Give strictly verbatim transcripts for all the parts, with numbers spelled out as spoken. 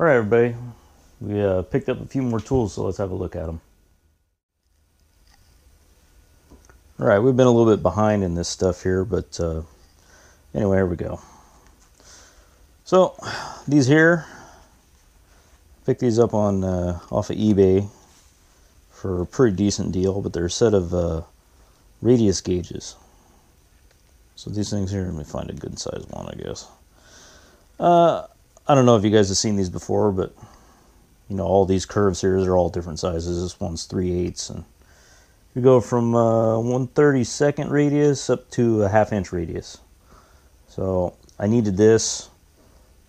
All right, everybody, we uh, picked up a few more tools, so let's have a look at them. All right, we've been a little bit behind in this stuff here, but uh, anyway, here we go. So these here, picked these up on uh, off of eBay for a pretty decent deal, but they're a set of uh, radius gauges. So these things here, let me find a good size one, I guess. Uh, I don't know if you guys have seen these before, but you know, all these curves here, they're all different sizes. This one's three eighths, and you go from uh, one thirty-second radius up to a half inch radius. So I needed this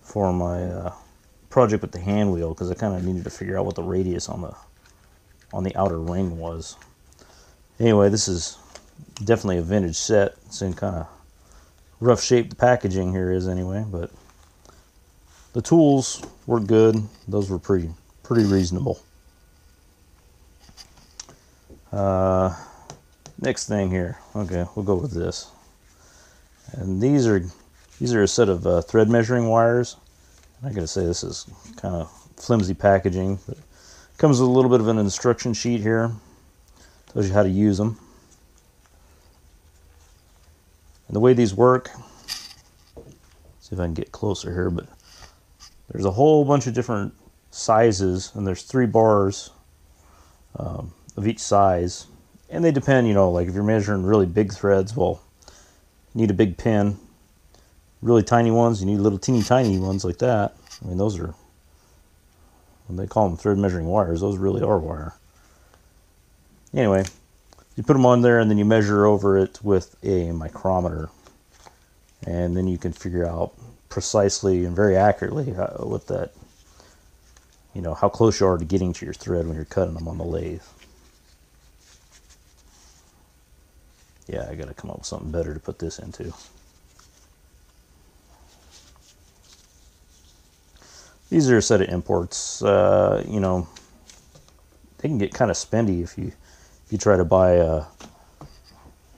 for my uh, project with the hand wheel, because I kind of needed to figure out what the radius on the on the outer ring was. Anyway, this is definitely a vintage set. It's in kind of rough shape, the packaging here is anyway, but the tools were good. Those were pretty pretty reasonable. Uh, next thing here, okay, we'll go with this. And these are these are a set of uh, thread measuring wires. I gotta say, this is kind of flimsy packaging, but it comes with a little bit of an instruction sheet here. Tells you how to use them. And the way these work, see if I can get closer here, but there's a whole bunch of different sizes, and there's three bars um, of each size. And they depend, you know, like if you're measuring really big threads, well, you need a big pin. Really tiny ones, you need little teeny tiny ones like that. I mean, those are, when they call them thread measuring wires, those really are wire. Anyway, you put them on there and then you measure over it with a micrometer. And then you can figure out precisely and very accurately how, with that, you know, how close you are to getting to your thread when you're cutting them on the lathe. Yeah, I gotta come up with something better to put this into. These are a set of imports. Uh, you know, they can get kind of spendy if you if you try to buy a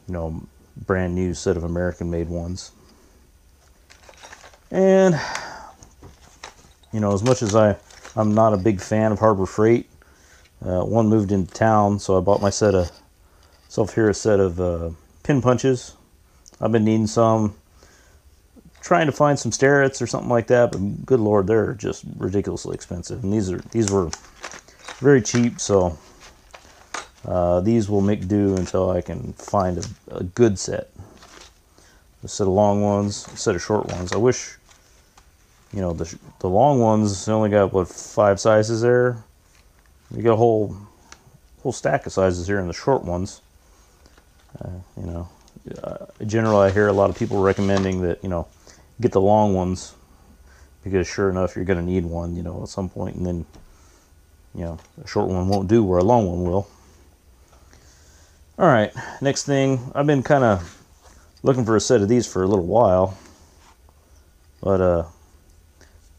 you know brand new set of American-made ones. And you know, as much as I I'm not a big fan of Harbor Freight, uh, one moved into town, so I bought my set of myself here a set of uh, pin punches. I've been needing some. Trying to find some starets or something like that, but good lord, they're just ridiculously expensive. And these are these were very cheap, so uh, these will make do until I can find a, a good set. A set of long ones, a set of short ones. I wish, you know, the the long ones only got what five sizes there. You got a whole whole stack of sizes here in the short ones. Uh, you know, uh, generally I hear a lot of people recommending that you know. Get the long ones, because sure enough you're going to need one you know at some point, and then you know a short one won't do where a long one will. All right, next thing, I've been kind of looking for a set of these for a little while, but uh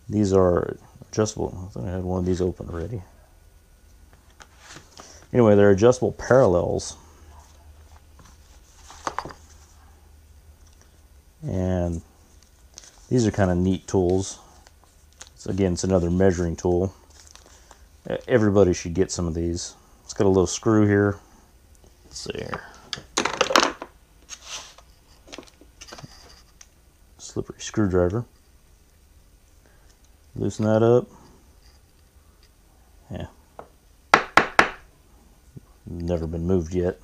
these are adjustable. I thought I had one of these open already. Anyway, they're adjustable parallels, and these are kind of neat tools. So again, it's another measuring tool. Everybody should get some of these. It's got a little screw here. Let's see here. Slippery screwdriver. Loosen that up. Yeah. Never been moved yet.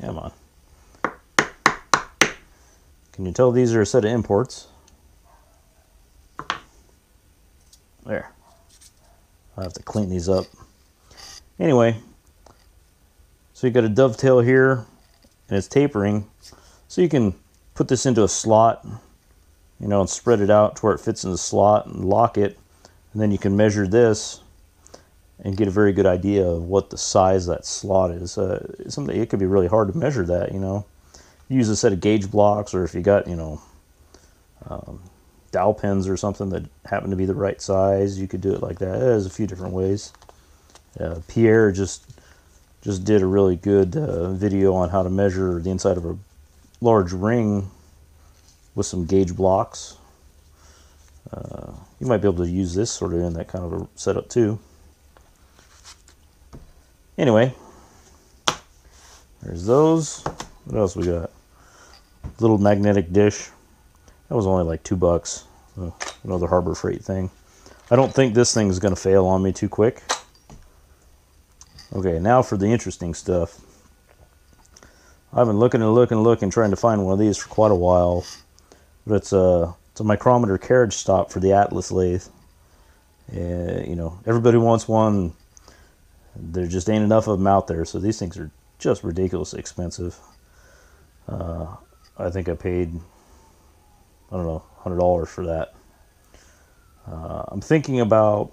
Come on. Can you tell these are a set of imports? There. I'll have to clean these up. Anyway, so you got a dovetail here, and it's tapering. So you can put this into a slot, you know, and spread it out to where it fits in the slot and lock it. And then you can measure this and get a very good idea of what the size of that slot is. Uh, someday it could be really hard to measure that, you know. Use a set of gauge blocks, or if you got, you know, um, dowel pins or something that happen to be the right size, you could do it like that. There's a few different ways. Uh, Pierre just just did a really good uh, video on how to measure the inside of a large ring with some gauge blocks. Uh, you might be able to use this sort of in that kind of a setup too. Anyway, there's those. What else we got? Little magnetic dish. That was only like two bucks. So another Harbor Freight thing. I don't think this thing is going to fail on me too quick. Okay, now for the interesting stuff. I've been looking and looking and looking, trying to find one of these for quite a while. But it's a, it's a micrometer carriage stop for the Atlas lathe. Uh, you know, everybody wants one. There just ain't enough of them out there, so these things are just ridiculously expensive. Uh, I think I paid, I don't know, one hundred dollars for that. Uh, I'm thinking about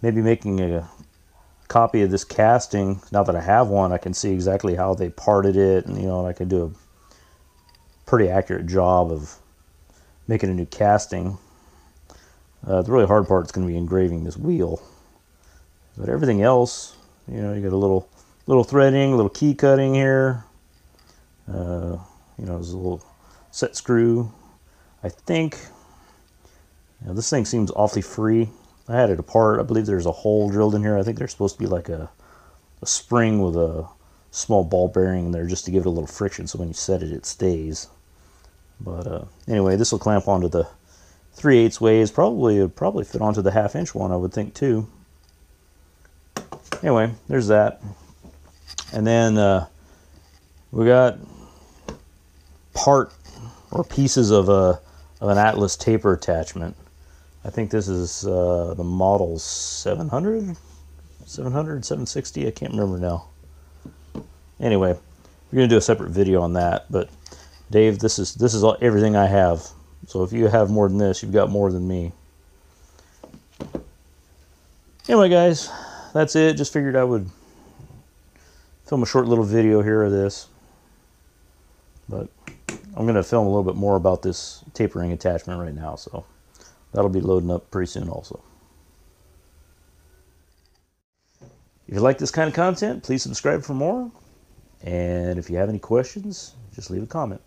maybe making a copy of this casting. Now that I have one, I can see exactly how they parted it, and you know, I can do a pretty accurate job of making a new casting. Uh, the really hard part is going to be engraving this wheel, but everything else, you know, you got a little little threading, a little key cutting here. Uh, you know, there's a little set screw. I think you know, this thing seems awfully free. I had it apart. I believe there's a hole drilled in here. I think there's supposed to be like a, a spring with a small ball bearing in there just to give it a little friction, so when you set it, it stays. But uh, anyway, this will clamp onto the three eighths ways. Probably it'll probably fit onto the half inch one, I would think, too. Anyway, there's that. And then uh, we got part or pieces of, a, of an Atlas taper attachment. I think this is uh, the model seven hundred, seven sixty, I can't remember now. Anyway, we're going to do a separate video on that, but Dave, this is this is all, everything I have. So if you have more than this, you've got more than me. Anyway, guys, that's it. Just figured I would film a short little video here of this. But I'm going to film a little bit more about this tapering attachment right now, so that'll be loading up pretty soon also. If you like this kind of content, please subscribe for more. And if you have any questions, just leave a comment.